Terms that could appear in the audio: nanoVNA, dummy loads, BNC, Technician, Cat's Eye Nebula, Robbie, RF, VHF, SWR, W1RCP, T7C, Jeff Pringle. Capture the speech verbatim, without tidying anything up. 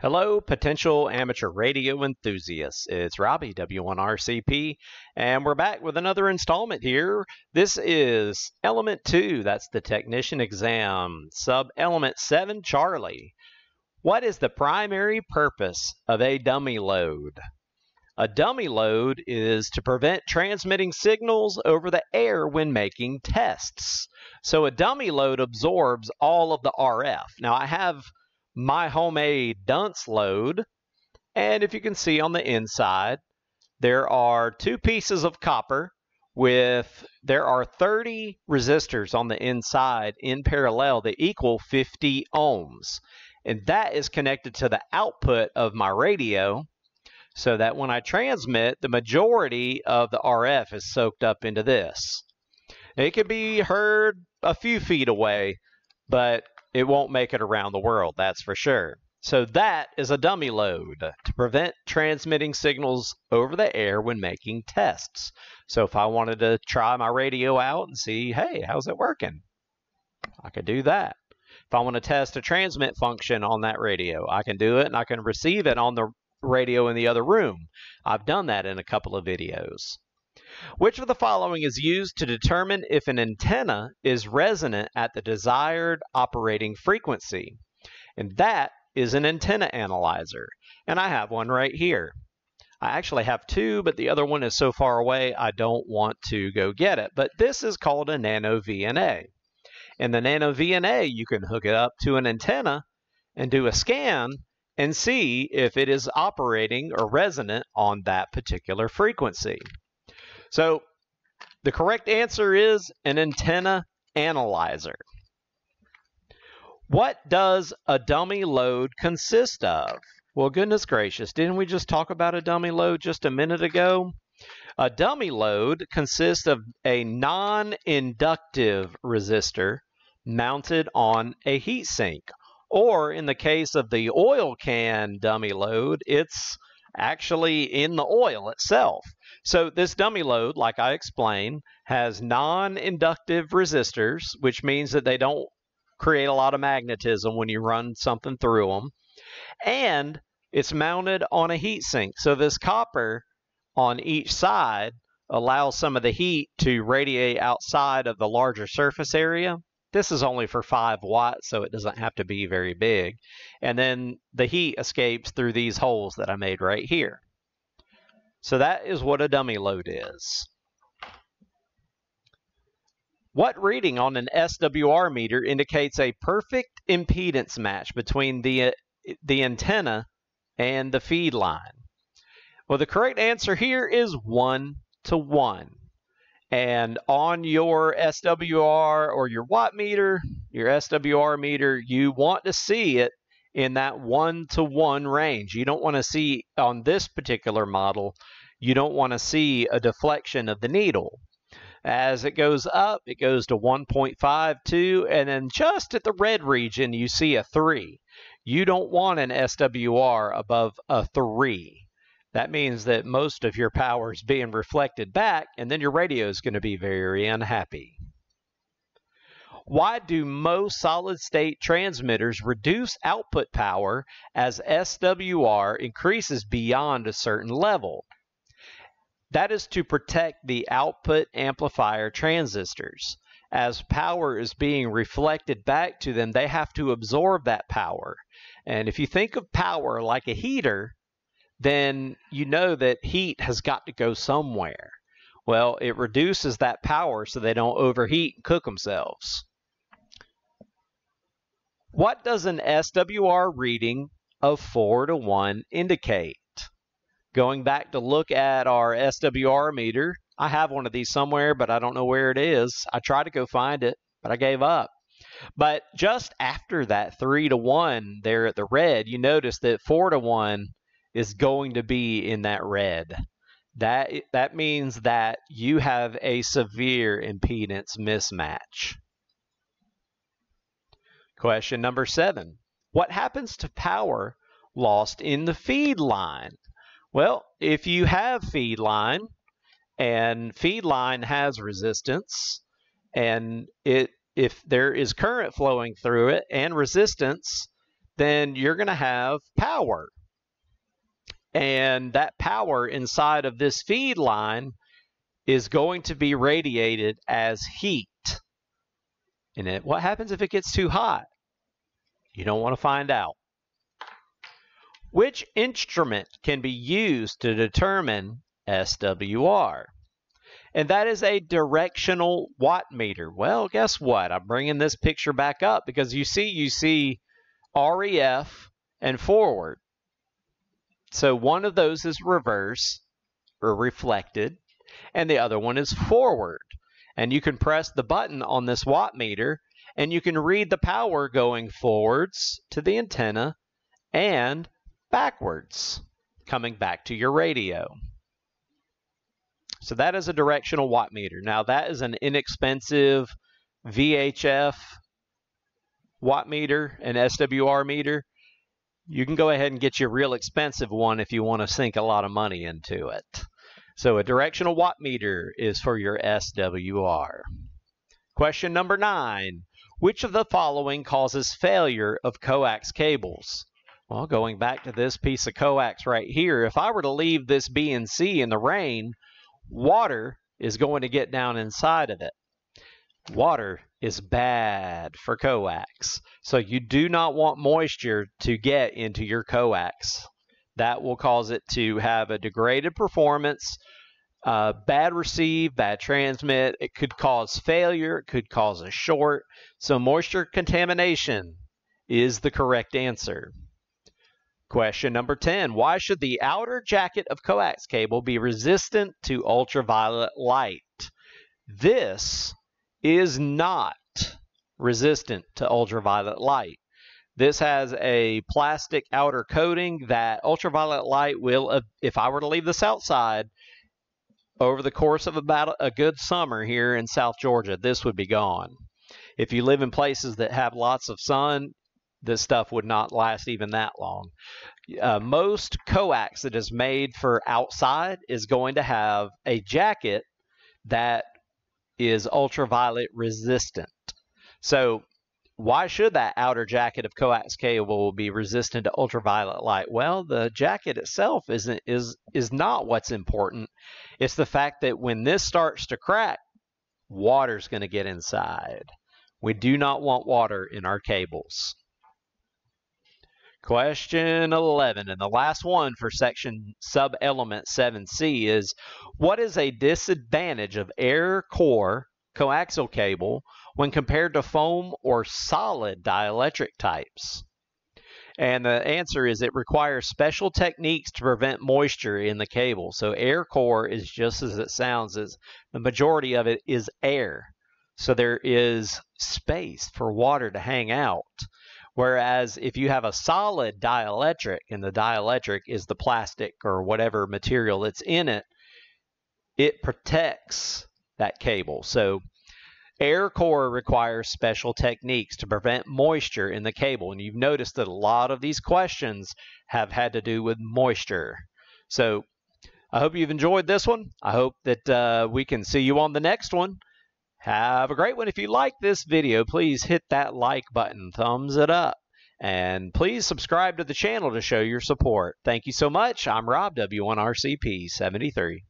Hello, potential amateur radio enthusiasts. It's Robbie, W one R C P, and we're back with another installment here. This is element two, that's the technician exam, sub-element seven, Charlie. What is the primary purpose of a dummy load? A dummy load is to prevent transmitting signals over the air when making tests. So a dummy load absorbs all of the R F. Now I have my homemade dunce load, and if you can see on the inside there are two pieces of copper with there are thirty resistors on the inside in parallel that equal fifty ohms, and that is connected to the output of my radio so that when I transmit, the majority of the R F is soaked up into this. It can be heard a few feet away, but it won't make it around the world, that's for sure. So that is a dummy load, to prevent transmitting signals over the air when making tests. So if I wanted to try my radio out and see, hey, how's it working? I could do that. If I want to test a transmit function on that radio, I can do it, and I can receive it on the radio in the other room. I've done that in a couple of videos. Which of the following is used to determine if an antenna is resonant at the desired operating frequency? And that is an antenna analyzer. And I have one right here. I actually have two, but the other one is so far away I don't want to go get it. But this is called a nano V N A. And the nano V N A, you can hook it up to an antenna and do a scan and see if it is operating or resonant on that particular frequency. So the correct answer is an antenna analyzer. What does a dummy load consist of? Well, goodness gracious, didn't we just talk about a dummy load just a minute ago? A dummy load consists of a non-inductive resistor mounted on a heat sink, or in the case of the oil can dummy load, it's actually in the oil itself. So this dummy load, like I explained, has non-inductive resistors, which means that they don't create a lot of magnetism when you run something through them. And it's mounted on a heat sink. So this copper on each side allows some of the heat to radiate outside of the larger surface area. This is only for five watts, so it doesn't have to be very big. And then the heat escapes through these holes that I made right here. So that is what a dummy load is. What reading on an S W R meter indicates a perfect impedance match between the, the antenna and the feed line? Well, the correct answer here is one to one. And on your S W R or your watt meter, your S W R meter, you want to see it in that one to one range. You don't want to see, on this particular model, you don't want to see a deflection of the needle. As it goes up, it goes to one point five two, and then just at the red region, you see a three. You don't want an S W R above a three. That means that most of your power is being reflected back, and then your radio is going to be very unhappy. Why do most solid-state transmitters reduce output power as S W R increases beyond a certain level? That is to protect the output amplifier transistors. As power is being reflected back to them, they have to absorb that power. And if you think of power like a heater, then you know that heat has got to go somewhere. Well, it reduces that power so they don't overheat and cook themselves. What does an S W R reading of four to one indicate? Going back to look at our S W R meter, I have one of these somewhere, but I don't know where it is. I tried to go find it, but I gave up. But just after that three to one there at the red, you notice that four to one is going to be in that red. That, that means that you have a severe impedance mismatch. Question number seven. What happens to power lost in the feed line? Well, if you have feed line, and feed line has resistance, and it, if there is current flowing through it and resistance, then you're going to have power. And that power inside of this feed line is going to be radiated as heat. And it, what happens if it gets too hot? You don't want to find out. Which instrument can be used to determine S W R? And that is a directional wattmeter. Well, guess what? I'm bringing this picture back up because you see, you see R E F and forward. So one of those is reverse or reflected, and the other one is forward. And you can press the button on this wattmeter, and you can read the power going forwards to the antenna and backwards, coming back to your radio. So that is a directional wattmeter. Now, that is an inexpensive V H F wattmeter, an S W R meter. You can go ahead and get your real expensive one if you want to sink a lot of money into it. So a directional wattmeter is for your S W R. Question number nine. Which of the following causes failure of coax cables? Well, going back to this piece of coax right here, if I were to leave this B N C in the rain, water is going to get down inside of it. Water is bad for coax. So you do not want moisture to get into your coax. That will cause it to have a degraded performance, uh, bad receive, bad transmit. It could cause failure. It could cause a short. So moisture contamination is the correct answer. Question number ten. Why should the outer jacket of coax cable be resistant to ultraviolet light? This is not resistant to ultraviolet light. This has a plastic outer coating that ultraviolet light will, if I were to leave this outside, over the course of about a good summer here in South Georgia, this would be gone. If you live in places that have lots of sun, this stuff would not last even that long. Uh, most coax that is made for outside is going to have a jacket that is ultraviolet resistant. So why should that outer jacket of coax cable be resistant to ultraviolet light? Well, the jacket itself isn't is is not what's important. It's the fact that when this starts to crack, water's going to get inside. We do not want water in our cables. Question eleven, and the last one for section sub-element seven C is, what is a disadvantage of air core coaxial cable when compared to foam or solid dielectric types? And the answer is it requires special techniques to prevent moisture in the cable. So air core is just as it sounds, as the majority of it is air. So there is space for water to hang out. Whereas if you have a solid dielectric, and the dielectric is the plastic or whatever material that's in it, it protects that cable. So air core requires special techniques to prevent moisture in the cable. And you've noticed that a lot of these questions have had to do with moisture. So I hope you've enjoyed this one. I hope that uh, we can see you on the next one. Have a great one. If you like this video, please hit that like button, thumbs it up, and please subscribe to the channel to show your support. Thank you so much. I'm Rob, W one R C P seventy-three.